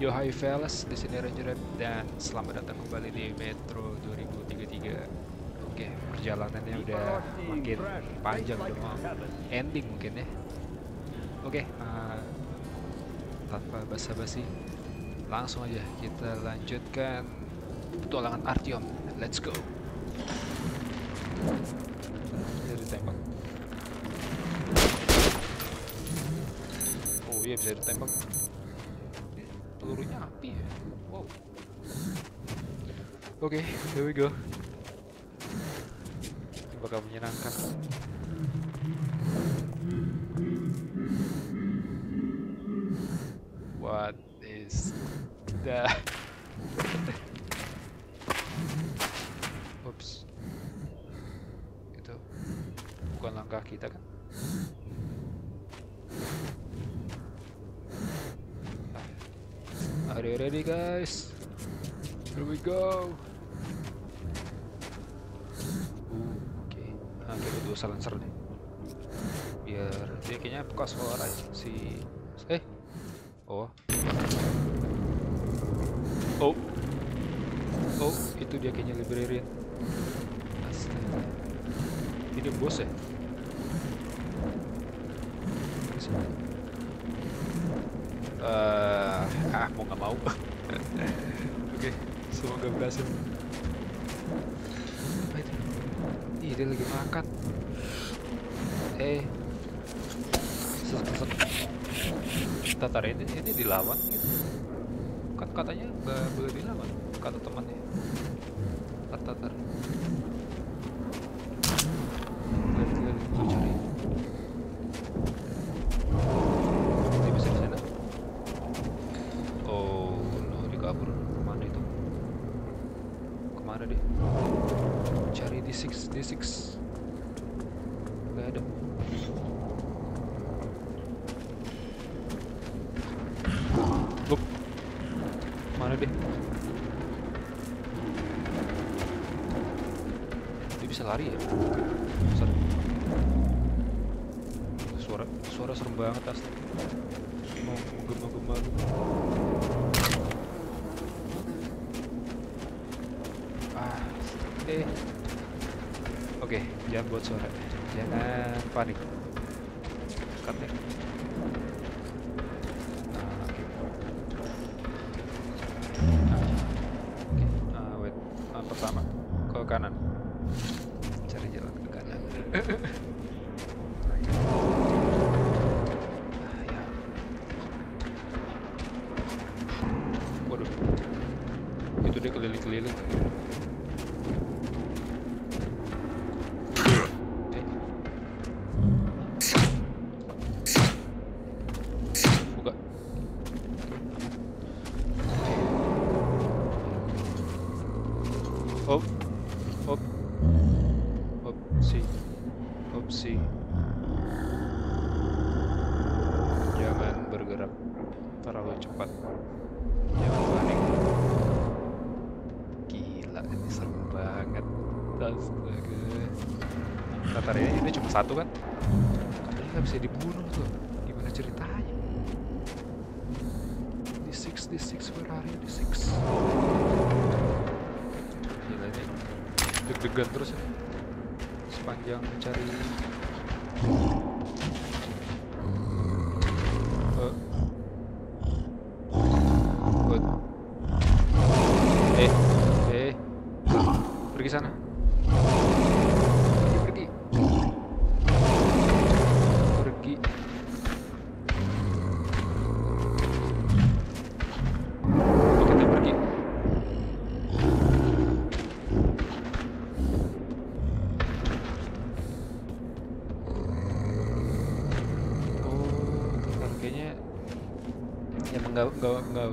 Yo hi fellas, di sini Ranger dan selamat datang kembali di Metro 2033. Oke, perjalanannya udah makin panjang, udah mau ending mungkin ya. Oke, tanpa basa-basi, langsung aja kita lanjutkan petualangan Artyom. Let's go. Bisa ditembak. Oh iya, bisa ditembak. Pelurunya api ya. Wow. Oke, here we go. Ini bakal menyenangkan. What is that? Oops. Itu bukan langkah kita kan? Are you ready, guys? Here we go. Oke, nah kita dua silencer nih. Biar dia kayaknya bekas suara si. Oh, itu dia kayaknya Librarian. Astaga. Ini bos ya. Mau nggak mau. Oke, semoga berhasil. Ih, dia lagi makan. Kita tarik ini dilawan gitu. Kan katanya nggak boleh dilawan, kata temannya. Tatar. D6 nggak ada. Bup. Mana deh? Dia bisa lari ya? Sorry. Suara serem banget asli. Mau gemar-gemar. Oke, jangan buat suara, jangan panik. Cut ya. Wait, pertama ke kanan, cari jalan ke kanan. Waduh, itu dia keliling-keliling. Terlalu cepat, jangan panik. Gila, ini seru banget. Astaga. Katanya ini cuma satu kan? Katanya nggak bisa dibunuh tuh. Gimana ceritanya? D6, where are you? D6. Gila ini deg-degan terus ya. Sepanjang mencari. Pergi sana. Pergi. Kita pergi. Oh, kayaknya emang nggak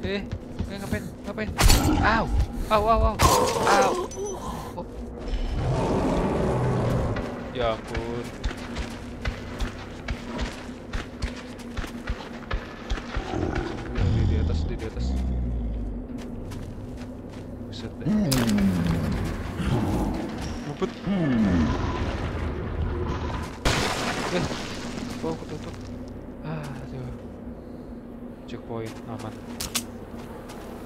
Venga, ven. Au. Oh. Ya ampun. Di atas. Buset deh. Mumpet. Oh, ketutup. Aduh. Checkpoint aman.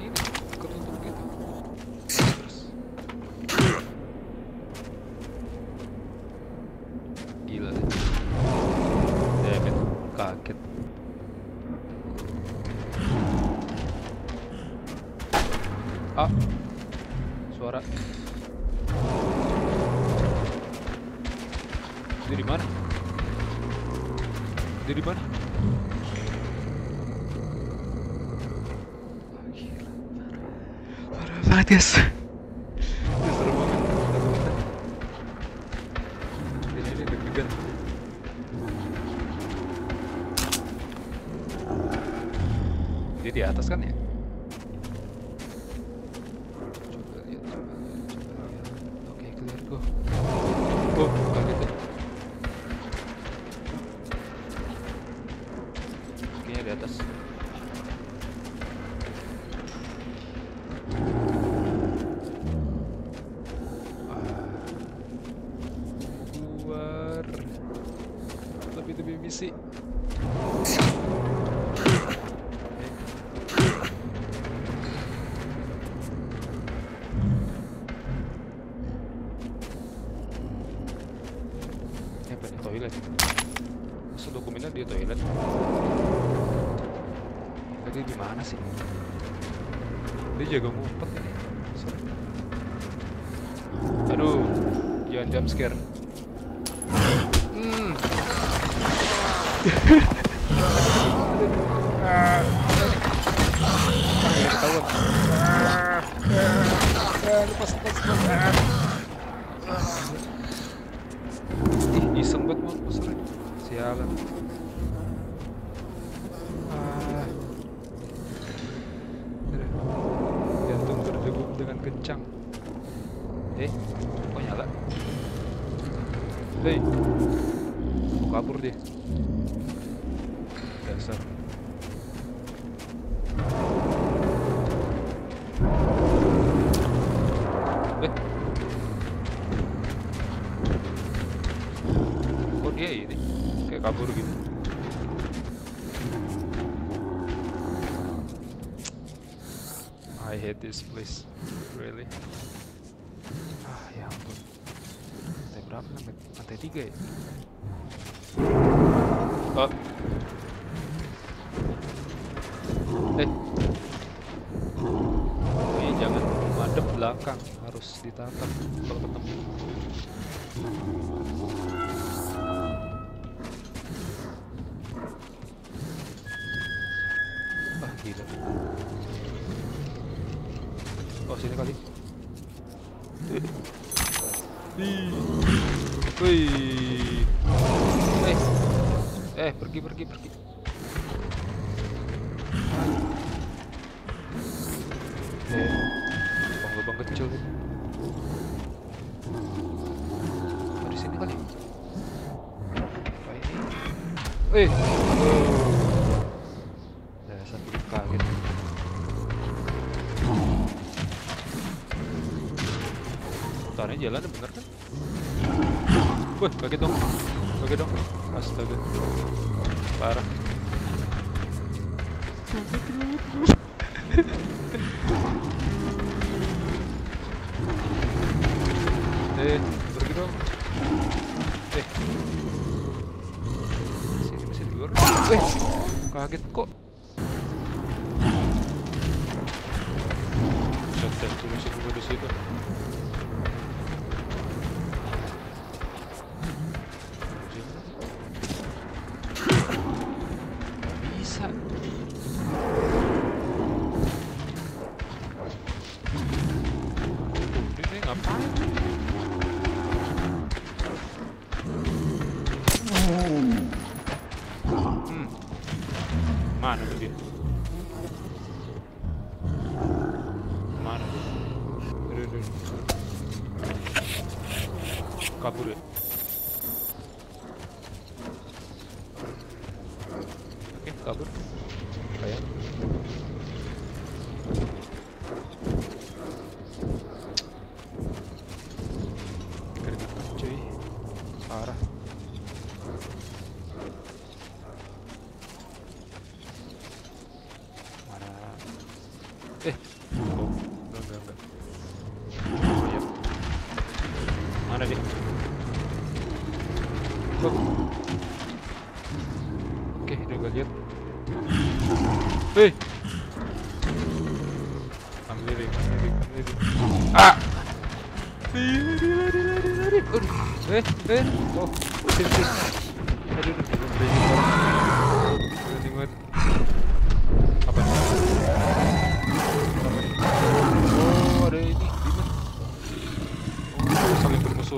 Ini ketutup gitu. Terus. Gila deh. Ya kan, kaget. Suara. Itu di mana? Parah banget, guys. Seru banget. Di sini deg-degan. Dia di atas kan ya? This place, really. Ya ampun. Lantai berapa? Lantai 3 ya? Ini jangan madep belakang, harus ditatap kalau ketemu. Gila. Sini kali. Pergi. Lubang kecil. Di sini kali. Jalan bener kan? Wah, kaget dong. Astaga, parah. Pergi dong. Sini masih di luar. Kaget kok. Shotgun tuh masih keluar di situ. Ini ngapain? kapuri. Okay, kabur. Ayan.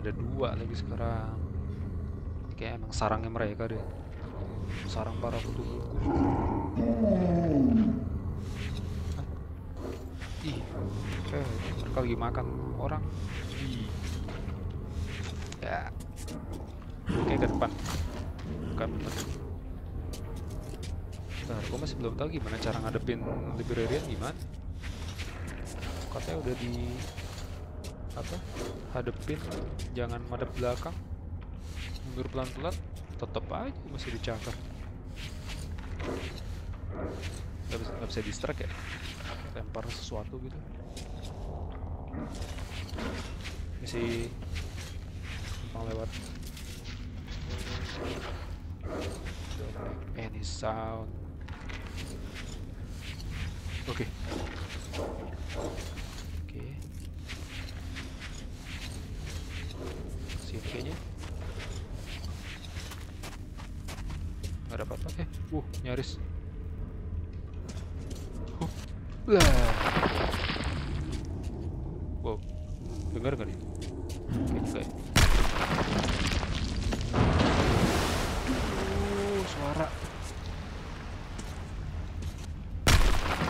Ada dua lagi sekarang. Kayak emang sarangnya mereka deh. Sarang para petunjuk. Ih, mereka lagi makan orang. Ya. Oke, ke depan. Bukan bener. Bentar, gue masih belum tahu gimana cara ngadepin Librarian gimana. Katanya udah di apa? Hadepin, jangan madep belakang, mundur pelan-pelan, tetep aja masih dicakar. Gak bisa distract ya, lempar sesuatu gitu. Masih mau lewat. Any sound. Oke. Oke. Kayaknya nggak ada apa-apa. Nyaris lah. Wow, dengar nggak nih? Oke, suara.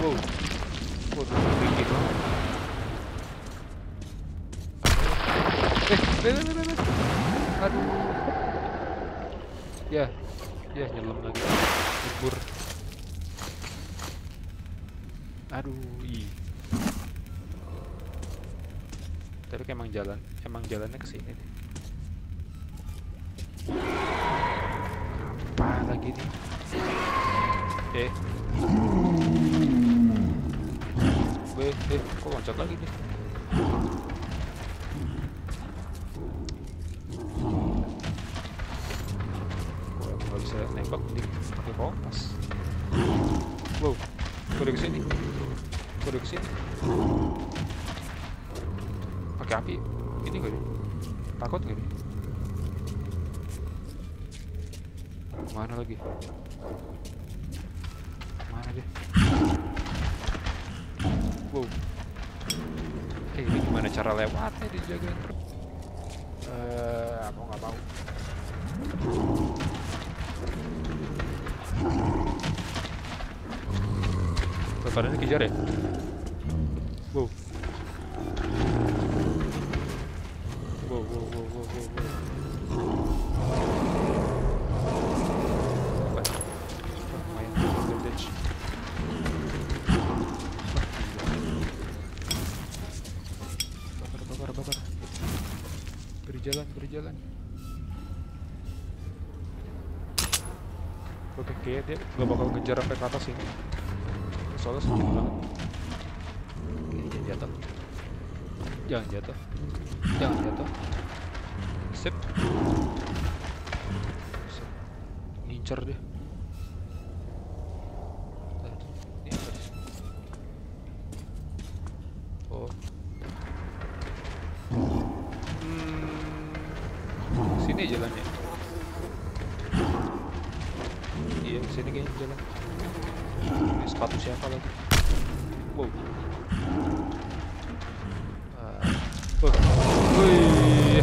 Wow, tinggi banget. Aduh. Ya nyelam lagi. Libur. Aduh, Tapi kayak emang jalannya ke sini nih. Apa lagi nih? Kok loncat lagi nih? Saya nembak di pakai kompas. Wow, kode kesini. Pakai api, ini gak nih? Takut gak nih? Mana lagi? Mana deh? Wow. Ini gimana cara lewatnya dijaga? Mau nggak mau? Padahal dikejar ya. Wow. Buradalar, oke, kayaknya dia gak bakal ngejar sampai ke atas ini. Soalnya sedikit banget. Oke, jangan jatuh. Jangan jatuh. Jangan jatuh. Sip. Ngincer dia. Jalannya iya kesini kayaknya jalan ini sepatu siapa lagi wow wih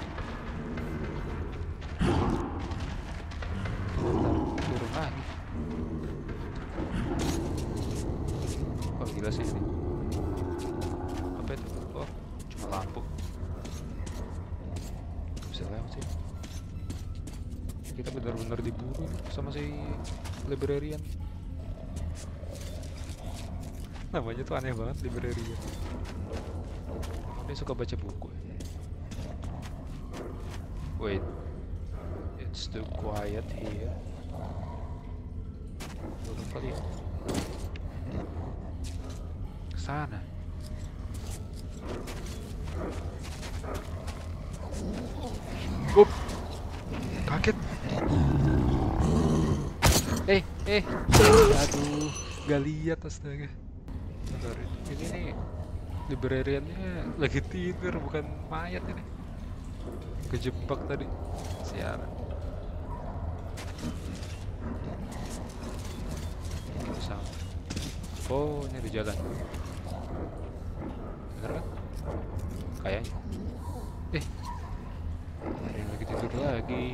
Librarian. Namanya tuh aneh banget, Librarian. Dia suka baca buku. Wait. It's too quiet here. Turun kali ya. Kesana. Up. Kaget. Aduh, gak lihat astaga. Ini nih, librariannya lagi tidur, bukan mayat ini. Kejebak tadi, siaran. Oh, ini di jalan. Bener kan? Kayaknya. Librarian lagi tidur lagi.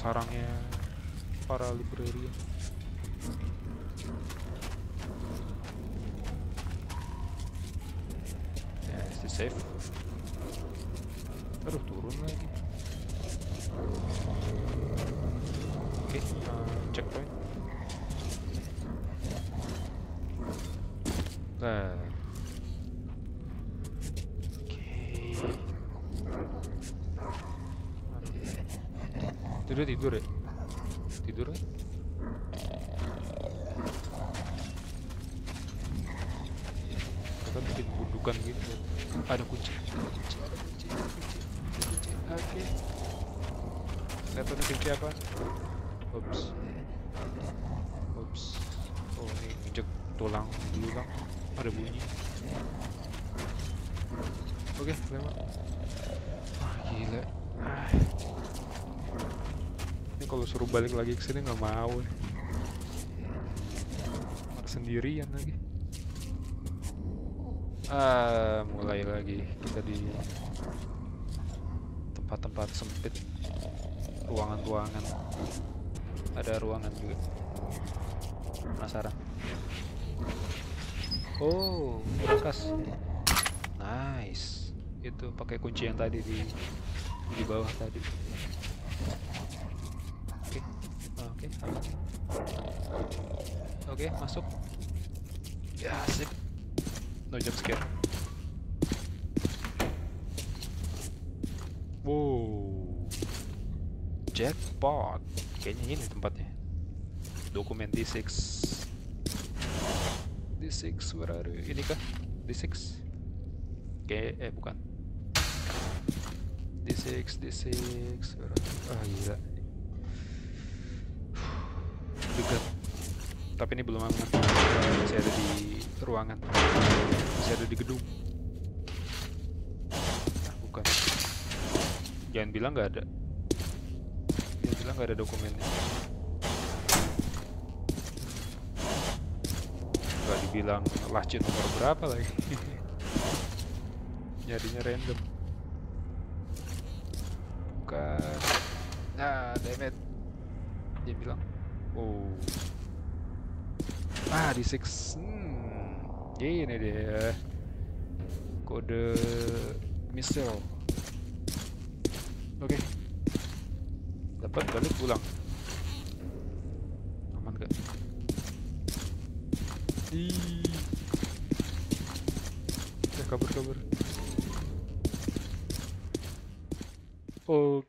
Sarangnya para librarian. Ya, itu safe. Terus turun lagi. Oke, checkpoint. Nah. Tidur ya? Tidur kan? Kita bikin gundukan gitu. Ada kunci. Oke. Lihat ada kunci apa? Oops. Oops. Oh ini injek tulang dulu bang. Ada bunyi. Oke, lewat. Gila. Kalau suruh balik lagi ke sini nggak mau nih. Sendirian lagi. Ah, mulai lagi kita di tempat-tempat sempit, ruangan-ruangan. Ada ruangan juga. Penasaran. Oh, berkas. Nice. Itu pakai kunci yang tadi di bawah tadi. Oke, masuk. Ya, sip. No jump scare. Wow. Jackpot. Kayaknya ini tempatnya. Dokumen D6. D6, where are you? Ini kah? D6? Oke, bukan. D6, D6. Ahí, juga. Tapi ini belum aman. Masih ada di ruangan. Masih ada di gedung. Nah, bukan. Jangan bilang nggak ada. Jangan bilang nggak ada dokumennya. Nggak dibilang lacin nomor berapa lagi. Jadinya random. Bukan. Nah, damn it. Dia bilang. Oh. Ah, D6. Ini dia. Kode missile. Oke. Dapat balik pulang. Aman gak? Kabur-kabur. Oke.